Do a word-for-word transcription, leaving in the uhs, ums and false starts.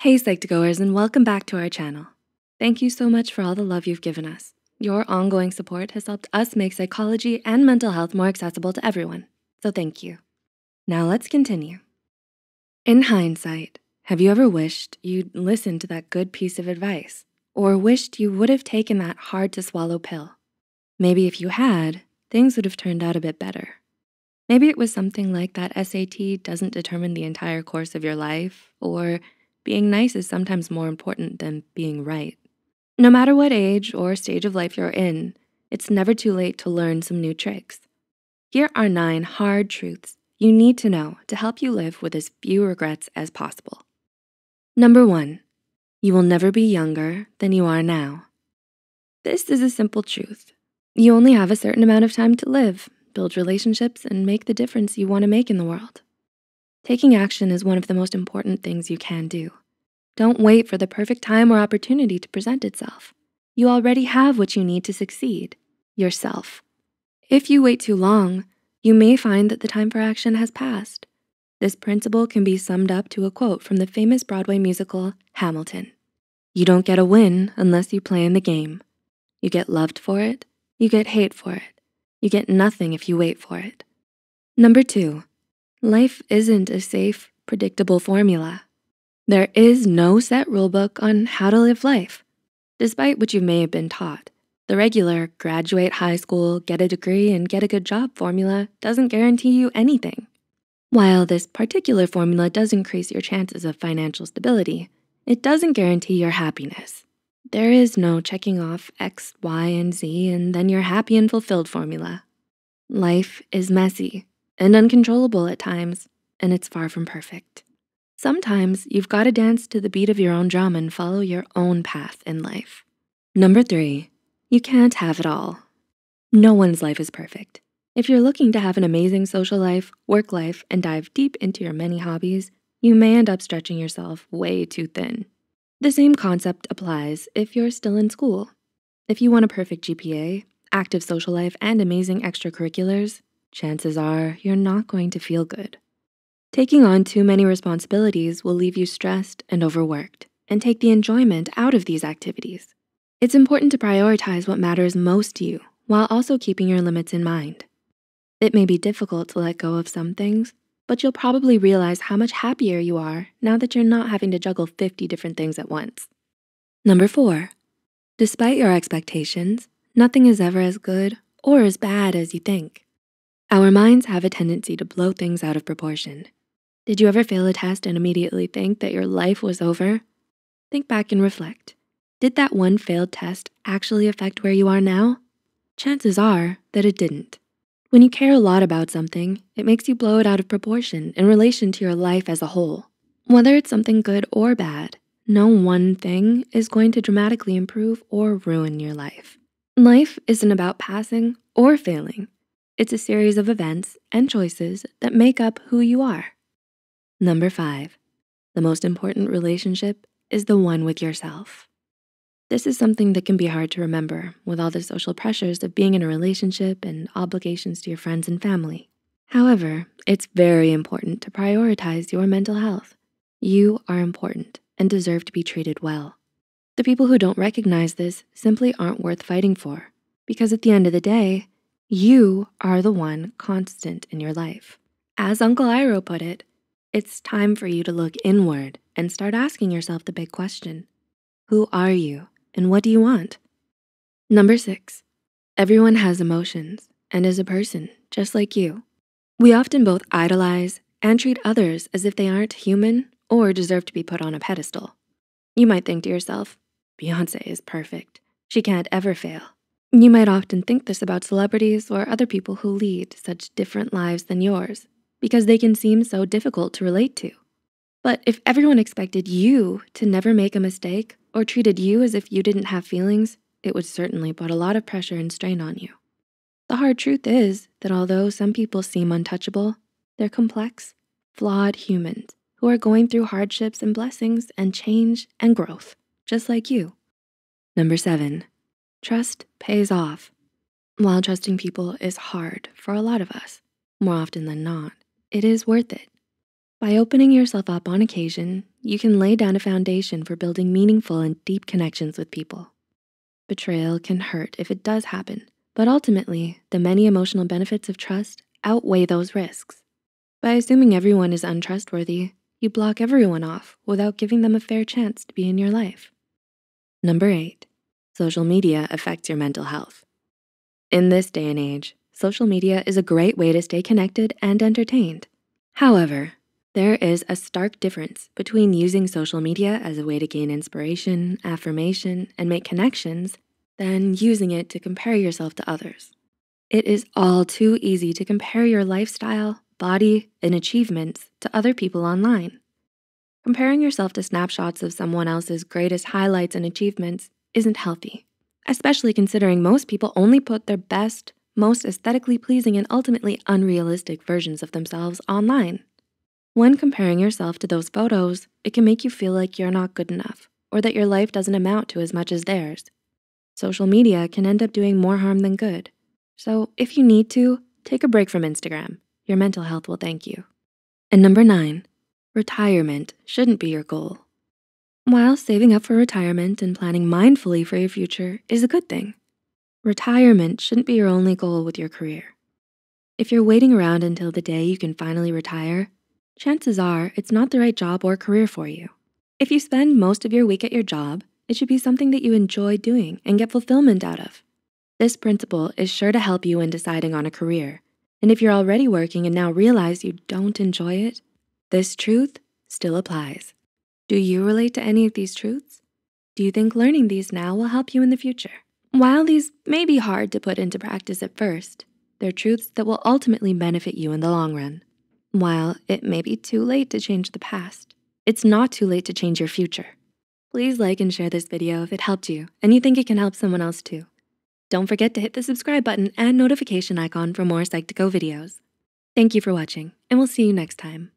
Hey Psych to Goers, and welcome back to our channel. Thank you so much for all the love you've given us. Your ongoing support has helped us make psychology and mental health more accessible to everyone, so thank you. Now let's continue. In hindsight, have you ever wished you'd listened to that good piece of advice or wished you would have taken that hard to swallow pill? Maybe if you had, things would have turned out a bit better. Maybe it was something like that S A T doesn't determine the entire course of your life, or being nice is sometimes more important than being right. No matter what age or stage of life you're in, it's never too late to learn some new tricks. Here are nine hard truths you need to know to help you live with as few regrets as possible. Number one, you will never be younger than you are now. This is a simple truth. You only have a certain amount of time to live, build relationships, and make the difference you wanna make in the world. Taking action is one of the most important things you can do. Don't wait for the perfect time or opportunity to present itself. You already have what you need to succeed, yourself. If you wait too long, you may find that the time for action has passed. This principle can be summed up to a quote from the famous Broadway musical, Hamilton. You don't get a win unless you play in the game. You get loved for it, you get hate for it. You get nothing if you wait for it. Number two, life isn't a safe, predictable formula. There is no set rulebook on how to live life. Despite what you may have been taught, the regular graduate high school, get a degree, and get a good job formula doesn't guarantee you anything. While this particular formula does increase your chances of financial stability, it doesn't guarantee your happiness. There is no checking off X, Y, and Z, and then you're happy and fulfilled formula. Life is messy and uncontrollable at times, and it's far from perfect. Sometimes you've gotta dance to the beat of your own drum and follow your own path in life. Number three, you can't have it all. No one's life is perfect. If you're looking to have an amazing social life, work life, and dive deep into your many hobbies, you may end up stretching yourself way too thin. The same concept applies if you're still in school. If you want a perfect G P A, active social life, and amazing extracurriculars, chances are you're not going to feel good. Taking on too many responsibilities will leave you stressed and overworked and take the enjoyment out of these activities. It's important to prioritize what matters most to you while also keeping your limits in mind. It may be difficult to let go of some things, but you'll probably realize how much happier you are now that you're not having to juggle fifty different things at once. Number four, despite your expectations, nothing is ever as good or as bad as you think. Our minds have a tendency to blow things out of proportion. Did you ever fail a test and immediately think that your life was over? Think back and reflect. Did that one failed test actually affect where you are now? Chances are that it didn't. When you care a lot about something, it makes you blow it out of proportion in relation to your life as a whole. Whether it's something good or bad, no one thing is going to dramatically improve or ruin your life. Life isn't about passing or failing. It's a series of events and choices that make up who you are. Number five, the most important relationship is the one with yourself. This is something that can be hard to remember with all the social pressures of being in a relationship and obligations to your friends and family. However, it's very important to prioritize your mental health. You are important and deserve to be treated well. The people who don't recognize this simply aren't worth fighting for, because at the end of the day, you are the one constant in your life. As Uncle Iroh put it, it's time for you to look inward and start asking yourself the big question. Who are you and what do you want? Number six, everyone has emotions and is a person just like you. We often both idolize and treat others as if they aren't human or deserve to be put on a pedestal. You might think to yourself, Beyoncé is perfect. She can't ever fail. You might often think this about celebrities or other people who lead such different lives than yours because they can seem so difficult to relate to. But if everyone expected you to never make a mistake or treated you as if you didn't have feelings, it would certainly put a lot of pressure and strain on you. The hard truth is that although some people seem untouchable, they're complex, flawed humans who are going through hardships and blessings and change and growth, just like you. Number seven. Trust pays off. While trusting people is hard for a lot of us, more often than not, it is worth it. By opening yourself up on occasion, you can lay down a foundation for building meaningful and deep connections with people. Betrayal can hurt if it does happen, but ultimately, the many emotional benefits of trust outweigh those risks. By assuming everyone is untrustworthy, you block everyone off without giving them a fair chance to be in your life. Number eight, social media affects your mental health. In this day and age, social media is a great way to stay connected and entertained. However, there is a stark difference between using social media as a way to gain inspiration, affirmation, and make connections than using it to compare yourself to others. It is all too easy to compare your lifestyle, body, and achievements to other people online. Comparing yourself to snapshots of someone else's greatest highlights and achievements isn't healthy, especially considering most people only put their best, most aesthetically pleasing, and ultimately unrealistic versions of themselves online. When comparing yourself to those photos, it can make you feel like you're not good enough or that your life doesn't amount to as much as theirs. Social media can end up doing more harm than good. So if you need to, take a break from Instagram. Your mental health will thank you. And number nine, retirement shouldn't be your goal. While saving up for retirement and planning mindfully for your future is a good thing, retirement shouldn't be your only goal with your career. If you're waiting around until the day you can finally retire, chances are it's not the right job or career for you. If you spend most of your week at your job, it should be something that you enjoy doing and get fulfillment out of. This principle is sure to help you in deciding on a career. And if you're already working and now realize you don't enjoy it, this truth still applies. Do you relate to any of these truths? Do you think learning these now will help you in the future? While these may be hard to put into practice at first, they're truths that will ultimately benefit you in the long run. While it may be too late to change the past, it's not too late to change your future. Please like and share this video if it helped you and you think it can help someone else too. Don't forget to hit the subscribe button and notification icon for more Psych to Go videos. Thank you for watching, and we'll see you next time.